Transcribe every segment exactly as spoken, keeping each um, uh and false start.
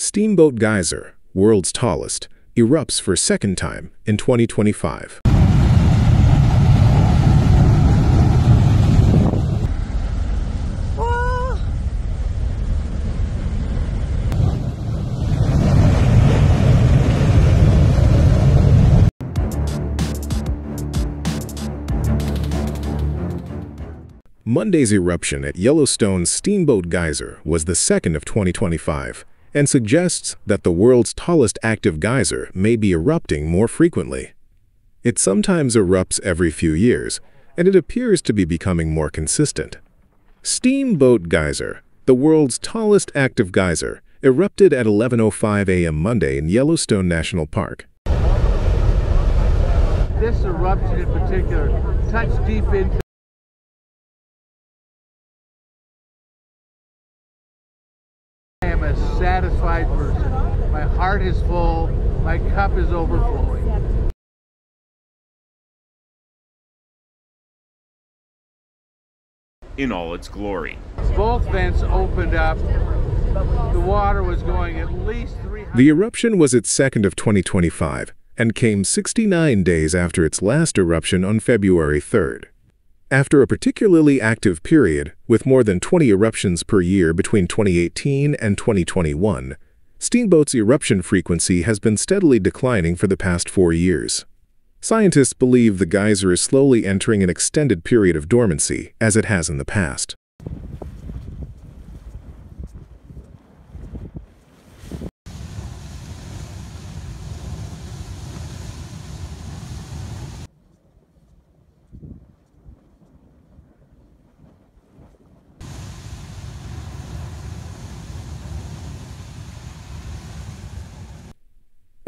Steamboat Geyser, world's tallest, erupts for a second time in twenty twenty-five. Monday's eruption at Yellowstone's Steamboat Geyser was the second of twenty twenty-five and suggests that the world's tallest active geyser may be erupting more frequently. It sometimes erupts every few years, and it appears to be becoming more consistent. Steamboat Geyser, the world's tallest active geyser, erupted at eleven oh five a m Monday in Yellowstone National Park. This eruption in particular touched deep into a satisfied person. My heart is full, my cup is overflowing. In all its glory. Both vents opened up, the water was going at least three hundred... The eruption was its second of twenty twenty-five and came sixty-nine days after its last eruption on February third. After a particularly active period, with more than twenty eruptions per year between twenty eighteen and twenty twenty-one, Steamboat's eruption frequency has been steadily declining for the past four years. Scientists believe the geyser is slowly entering an extended period of dormancy, as it has in the past.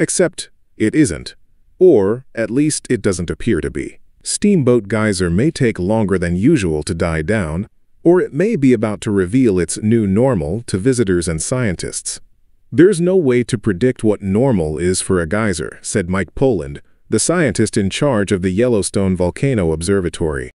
Except, it isn't. Or, at least it doesn't appear to be. Steamboat Geyser may take longer than usual to die down, or it may be about to reveal its new normal to visitors and scientists. "There's no way to predict what normal is for a geyser," said Mike Poland, the scientist in charge of the Yellowstone Volcano Observatory.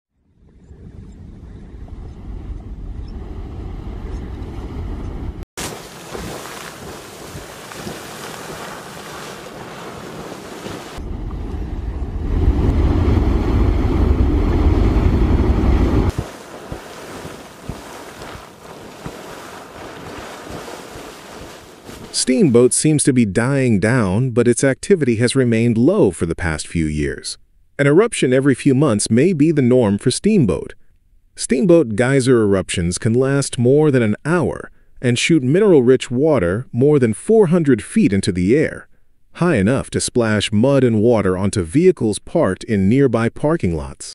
Steamboat seems to be dying down, but its activity has remained low for the past few years. An eruption every few months may be the norm for Steamboat. Steamboat Geyser eruptions can last more than an hour and shoot mineral-rich water more than four hundred feet into the air, high enough to splash mud and water onto vehicles parked in nearby parking lots.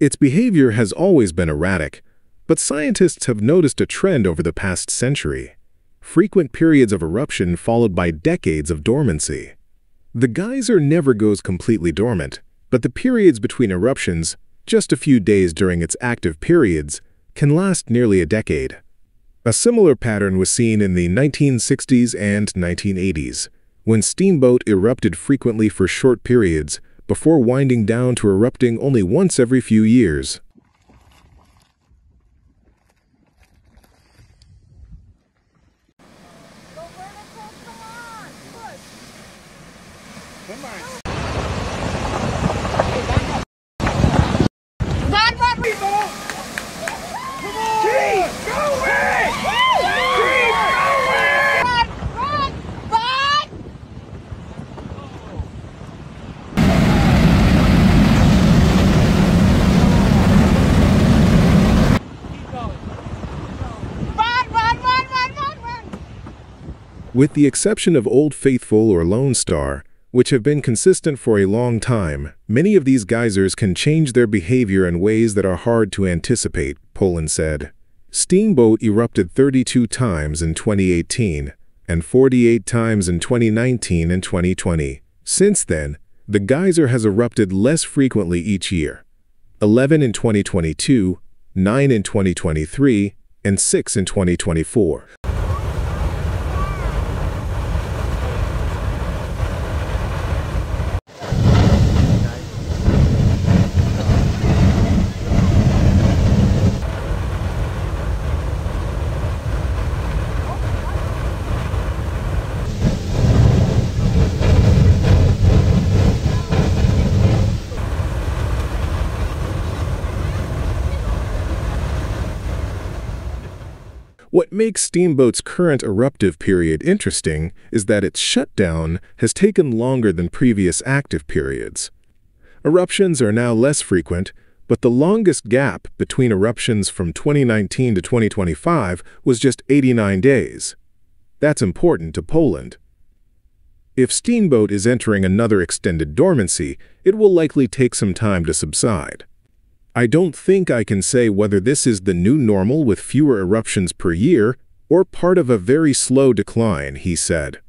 Its behavior has always been erratic, but scientists have noticed a trend over the past century: frequent periods of eruption followed by decades of dormancy. The geyser never goes completely dormant, but the periods between eruptions, just a few days during its active periods, can last nearly a decade. A similar pattern was seen in the nineteen sixties and nineteen eighties, when Steamboat erupted frequently for short periods before winding down to erupting only once every few years. Go vertical, come on, push. Come on. Back up, people! Come on! Keep going! Keep going! Run, run, run! With the exception of Old Faithful or Lone Star, which have been consistent for a long time, many of these geysers can change their behavior in ways that are hard to anticipate, Poland said. Steamboat erupted thirty-two times in twenty eighteen and forty-eight times in twenty nineteen and twenty twenty. Since then, the geyser has erupted less frequently each year, eleven in twenty twenty-two, nine in twenty twenty-three, and six in twenty twenty-four. What makes Steamboat's current eruptive period interesting is that its shutdown has taken longer than previous active periods. Eruptions are now less frequent, but the longest gap between eruptions from twenty nineteen to twenty twenty-five was just eighty-nine days. That's important to Poland. If Steamboat is entering another extended dormancy, it will likely take some time to subside. I don't think I can say whether this is the new normal with fewer eruptions per year or part of a very slow decline, he said.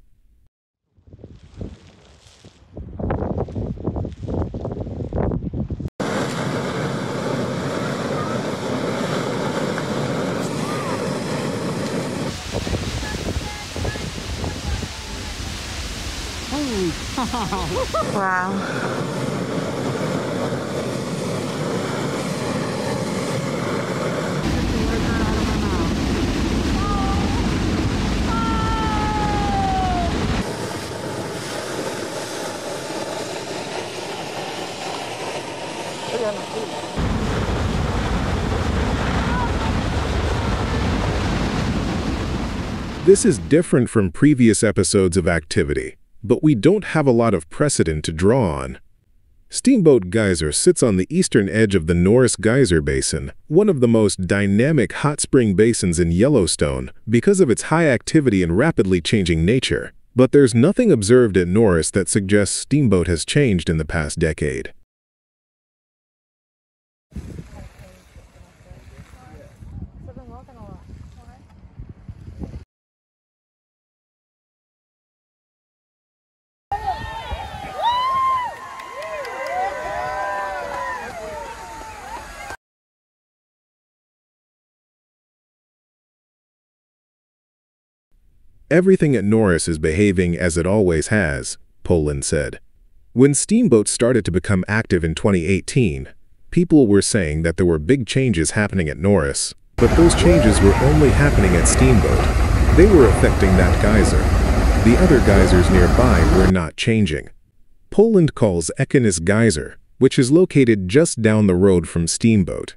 Oh. Wow. This is different from previous episodes of activity, but we don't have a lot of precedent to draw on. Steamboat Geyser sits on the eastern edge of the Norris Geyser Basin, one of the most dynamic hot spring basins in Yellowstone because of its high activity and rapidly changing nature. But there's nothing observed at Norris that suggests Steamboat has changed in the past decade. Everything at Norris is behaving as it always has, Poland said. When Steamboat started to become active in twenty eighteen, people were saying that there were big changes happening at Norris, but those changes were only happening at Steamboat. They were affecting that geyser. The other geysers nearby were not changing. Poland calls Echinus Geyser, which is located just down the road from Steamboat.